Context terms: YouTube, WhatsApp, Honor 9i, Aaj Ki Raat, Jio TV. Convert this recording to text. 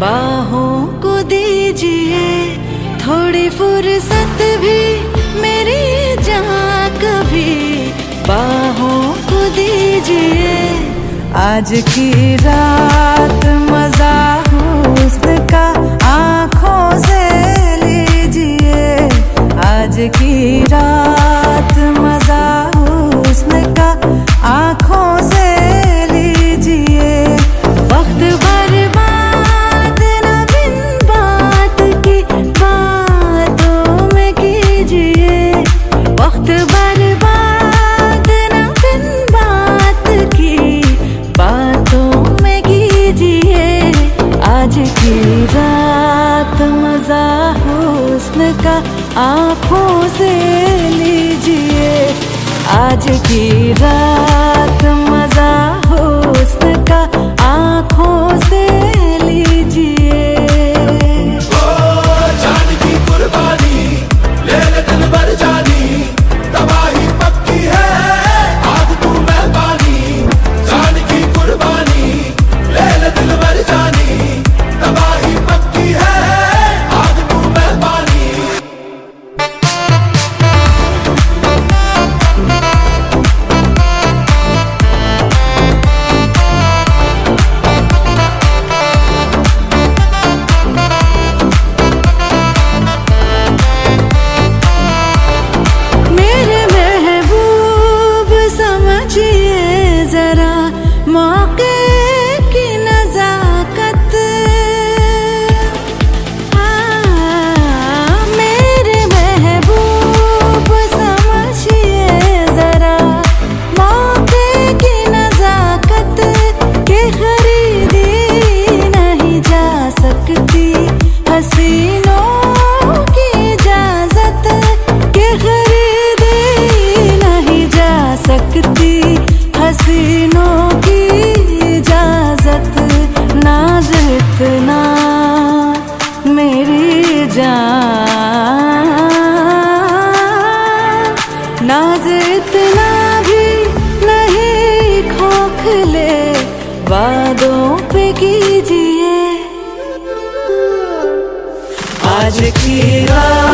बाहों को दीजिए थोड़ी फुर्सत भी मेरी जहाँ कभी बाहों को दीजिए। आज की रात मजा हुस्न का आँखों से लीजिए। आज की रात मजा हुस्न का आँखों से लीजिए। वक्त बर्बाद न बिन बात की बातों में कीजिए। वक्त बर्बाद न बिन बात की बातों में कीजिए। आज की रात मजा हुस्न का आँखों से लीजिए। आज की रात मजा हुस्न का आँखों से लीजिए। ओ जान की कुर्बानी ले ले दिल भर जानी तबाही पक्की है आज तू मेहरबानी। जान की कुर्बानी ले ले दिल भर जानी तबाही पक्की है आज तू मेहरबानी। हसीनों की इजाजत के खरीदी नहीं जा सकती। हसीनों की इजाजत नाज इतना मेरी जान नाज इतना भी नहीं खोखले वादों पे कीजिए। आज की रात